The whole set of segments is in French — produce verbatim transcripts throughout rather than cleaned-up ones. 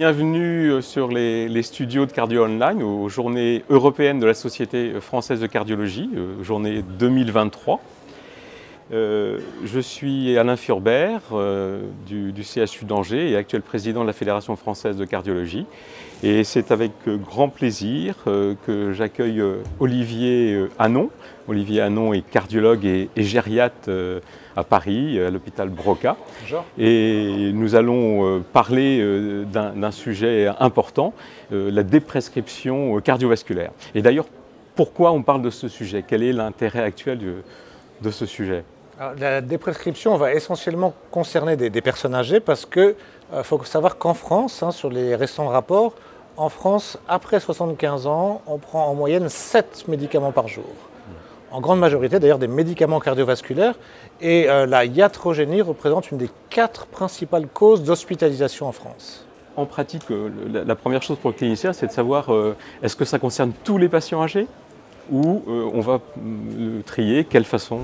Bienvenue sur les, les studios de Cardio-online, aux journées européennes de la Société française de cardiologie, euh, journée deux mille vingt-trois. Euh, je suis Alain Furbert euh, du, du C H U d'Angers et actuel président de la Fédération française de cardiologie. Et c'est avec euh, grand plaisir euh, que j'accueille euh, Olivier euh, Hanon. Olivier Hanon est cardiologue et, et gériatre euh, à Paris, à l'hôpital Broca. Bonjour. Et nous allons euh, parler euh, d'un sujet important, euh, la déprescription cardiovasculaire. Et d'ailleurs, pourquoi on parle de ce sujet? Quel est l'intérêt actuel de, de ce sujet? Alors, la déprescription va essentiellement concerner des, des personnes âgées parce qu'il euh, faut savoir qu'en France, hein, sur les récents rapports, en France, après soixante-quinze ans, on prend en moyenne sept médicaments par jour. En grande majorité d'ailleurs des médicaments cardiovasculaires. Et euh, la iatrogénie représente une des quatre principales causes d'hospitalisation en France. En pratique, euh, la, la première chose pour le clinicien, c'est de savoir euh, est-ce que ça concerne tous les patients âgés ou euh, on va euh, trier, quelle façon?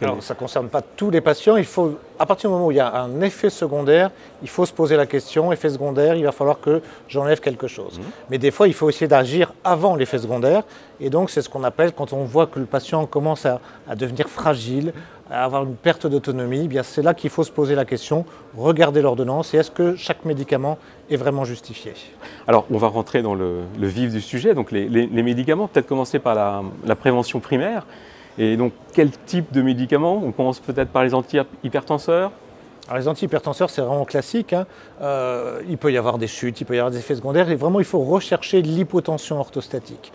Alors, ça ne concerne pas tous les patients. Il faut, à partir du moment où il y a un effet secondaire, il faut se poser la question, effet secondaire, il va falloir que j'enlève quelque chose. Mmh. Mais des fois, il faut essayer d'agir avant l'effet secondaire. Et donc, c'est ce qu'on appelle, quand on voit que le patient commence à, à devenir fragile, à avoir une perte d'autonomie, eh bien c'est là qu'il faut se poser la question, regarder l'ordonnance et est-ce que chaque médicament est vraiment justifié? Alors, on va rentrer dans le, le vif du sujet. Donc, les, les, les médicaments, peut-être commencer par la, la prévention primaire. Et donc, quel type de médicaments? On commence peut-être par les antihypertenseurs. Alors, les antihypertenseurs, c'est vraiment classique, hein. Euh, il peut y avoir des chutes, il peut y avoir des effets secondaires. Et vraiment, il faut rechercher l'hypotension orthostatique,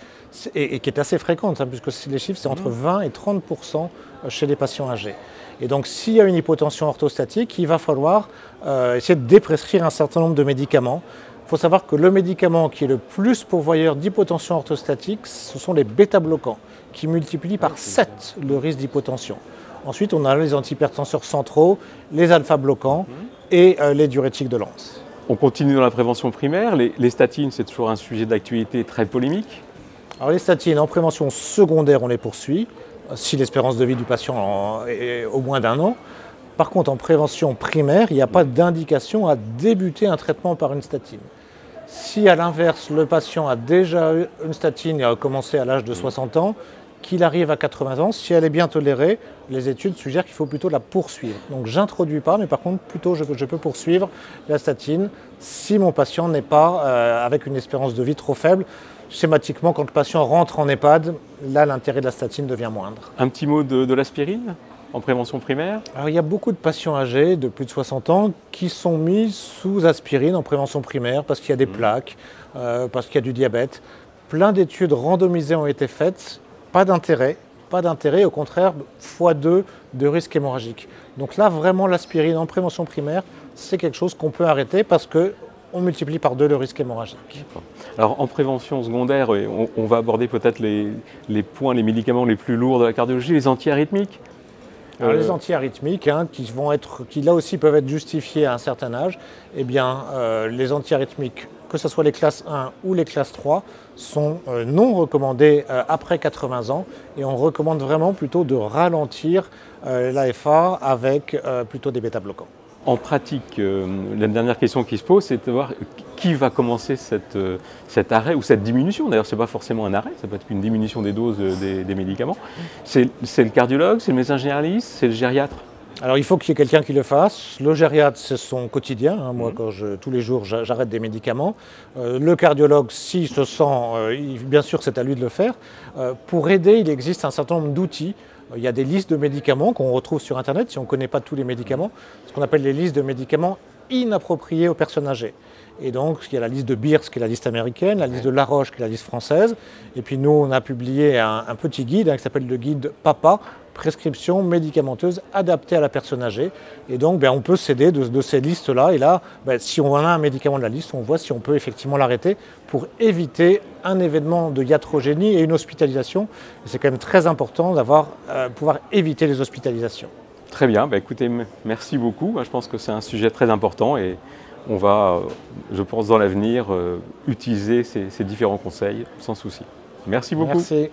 et, et qui est assez fréquente, hein, puisque les chiffres, c'est entre vingt et trente pour cent chez les patients âgés. Et donc, s'il y a une hypotension orthostatique, il va falloir euh, essayer de déprescrire un certain nombre de médicaments. Il faut savoir que le médicament qui est le plus pourvoyeur d'hypotension orthostatique, ce sont les bêta-bloquants, qui multiplient par sept le risque d'hypotension. Ensuite, on a les antihypertenseurs centraux, les alpha-bloquants et euh, les diurétiques de l'anse. On continue dans la prévention primaire. Les, les statines, c'est toujours un sujet d'actualité très polémique. Alors les statines, en prévention secondaire, on les poursuit, si l'espérance de vie du patient en est au moins d'un an. Par contre, en prévention primaire, il n'y a pas d'indication à débuter un traitement par une statine. Si, à l'inverse, le patient a déjà eu une statine et a commencé à l'âge de soixante ans, qu'il arrive à quatre-vingts ans, si elle est bien tolérée, les études suggèrent qu'il faut plutôt la poursuivre. Donc, j'introduis pas, mais par contre, plutôt, je, je peux poursuivre la statine si mon patient n'est pas euh, avec une espérance de vie trop faible. Schématiquement, quand le patient rentre en EHPAD, là, l'intérêt de la statine devient moindre. Un petit mot de, de l'aspirine ? En prévention primaire? Alors, il y a beaucoup de patients âgés de plus de soixante ans qui sont mis sous aspirine en prévention primaire parce qu'il y a des mmh. plaques, euh, parce qu'il y a du diabète. Plein d'études randomisées ont été faites, pas d'intérêt, pas d'intérêt, au contraire, fois deux de risque hémorragique. Donc là, vraiment, l'aspirine en prévention primaire, c'est quelque chose qu'on peut arrêter parce que on multiplie par deux le risque hémorragique. Alors en prévention secondaire, on, on va aborder peut-être les, les points, les médicaments les plus lourds de la cardiologie, les antiarythmiques. Alors, les antiarythmiques, hein, qui, vont être, qui là aussi peuvent être justifiés à un certain âge, eh bien, euh, les antiarythmiques, que ce soit les classes un ou les classes trois, sont euh, non recommandés euh, après quatre-vingts ans et on recommande vraiment plutôt de ralentir euh, l'A F A avec euh, plutôt des bêta-bloquants. En pratique, euh, la dernière question qui se pose, c'est de voir qui va commencer cette, euh, cet arrêt ou cette diminution. D'ailleurs, ce n'est pas forcément un arrêt, ça peut être une diminution des doses euh, des, des médicaments. C'est le cardiologue, c'est le médecin généraliste, c'est le gériatre? Alors, il faut qu'il y ait quelqu'un qui le fasse. Le gériatre, c'est son quotidien, hein. Moi, mmh. quand je, tous les jours, j'arrête des médicaments. Euh, le cardiologue, s'il se sent, euh, il, bien sûr, c'est à lui de le faire. Euh, pour aider, il existe un certain nombre d'outils. Il y a des listes de médicaments qu'on retrouve sur Internet, si on ne connaît pas tous les médicaments, ce qu'on appelle les listes de médicaments inappropriés aux personnes âgées. Et donc, il y a la liste de Beers, qui est la liste américaine, la liste de Laroche, qui est la liste française. Et puis, nous, on a publié un, un petit guide, hein, qui s'appelle le guide PAPA, prescription médicamenteuse adaptée à la personne âgée. Et donc, ben, on peut s'aider de, de ces listes-là. Et là, ben, si on a un médicament de la liste, on voit si on peut effectivement l'arrêter pour éviter un événement de iatrogénie et une hospitalisation. C'est quand même très important d'avoir, euh, pouvoir éviter les hospitalisations. Très bien. Ben, écoutez, merci beaucoup. Je pense que c'est un sujet très important et on va, je pense, dans l'avenir, euh, utiliser ces, ces différents conseils sans souci. Merci beaucoup. Merci.